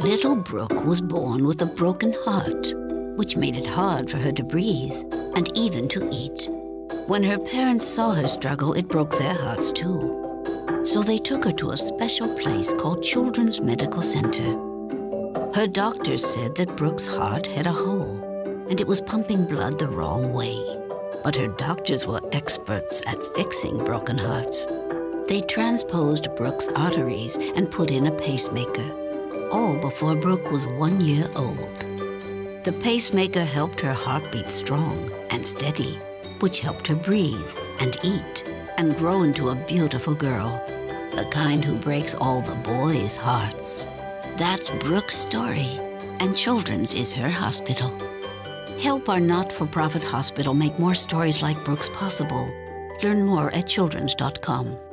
Little Brooke was born with a broken heart, which made it hard for her to breathe and even to eat. When her parents saw her struggle, it broke their hearts too. So they took her to a special place called Children's Medical Center. Her doctors said that Brooke's heart had a hole and it was pumping blood the wrong way. But her doctors were experts at fixing broken hearts. They transposed Brooke's arteries and put in a pacemaker, all before Brooke was 1 year old. The pacemaker helped her heartbeat strong and steady, which helped her breathe and eat and grow into a beautiful girl, the kind who breaks all the boys' hearts. That's Brooke's story, and Children's is her hospital. Help our not-for-profit hospital make more stories like Brooke's possible. Learn more at childrens.com.